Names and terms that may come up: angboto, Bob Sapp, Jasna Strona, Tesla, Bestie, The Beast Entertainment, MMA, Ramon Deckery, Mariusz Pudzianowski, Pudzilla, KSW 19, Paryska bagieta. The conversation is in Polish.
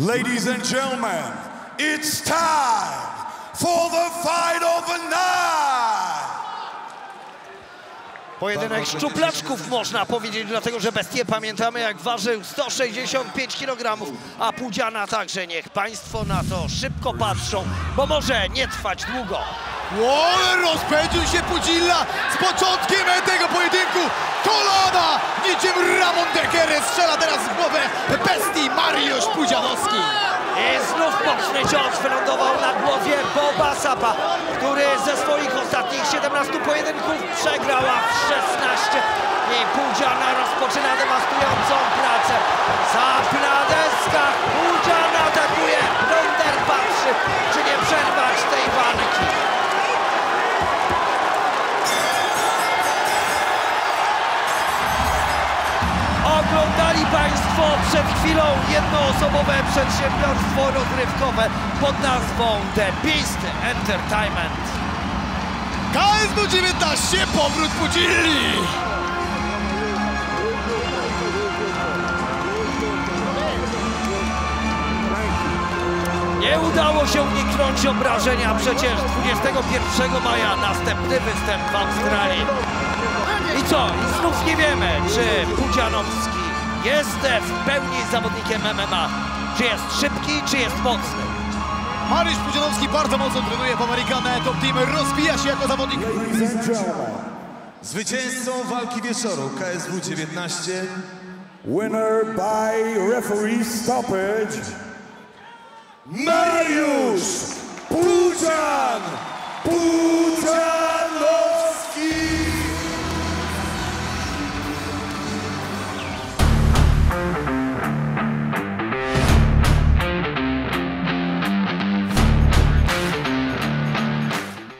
Ladies and gentlemen, it's time for the fight of the night! Pojedynek szczuplaczków, można powiedzieć, dlatego że Bestie, pamiętamy, jak ważył 165 kg, a Pudziana także. Niech Państwo na to szybko patrzą, bo może nie trwać długo. Wow, rozpędził się Pudzilla z początkiem tego pojedynku. Kolana, niczym Ramon Deckery, strzela teraz w głowę Bestii Mariusz Pudzianowski. I znów mocny cios wylądował na głowie Boba Sappa, który ze swoich ostatnich 17 pojedynków przegrała w 16. I Pudziana rozpoczyna dewastującą pracę. Sapp na deskach, Pudziana atakuje, Ronder patrzy, czy nie przerwać tej walki. Oglądali Państwo przed chwilą jednoosobowe przedsiębiorstwo rozrywkowe pod nazwą The Beast Entertainment. KSW 19, powrót Pudzilli! Nie udało się uniknąć obrażenia, przecież 21 maja następny występ w Australii. I co? I znów nie wiemy, czy Pudzianowski jest w pełni zawodnikiem MMA. Czy jest szybki, czy jest mocny. Mariusz Pudzianowski bardzo mocno trenuje w Amerykanę. Top Team rozbija się jako zawodnik. Zwycięzcą walki wieczoru KSW 19. Winner by referee stoppage. Mariusz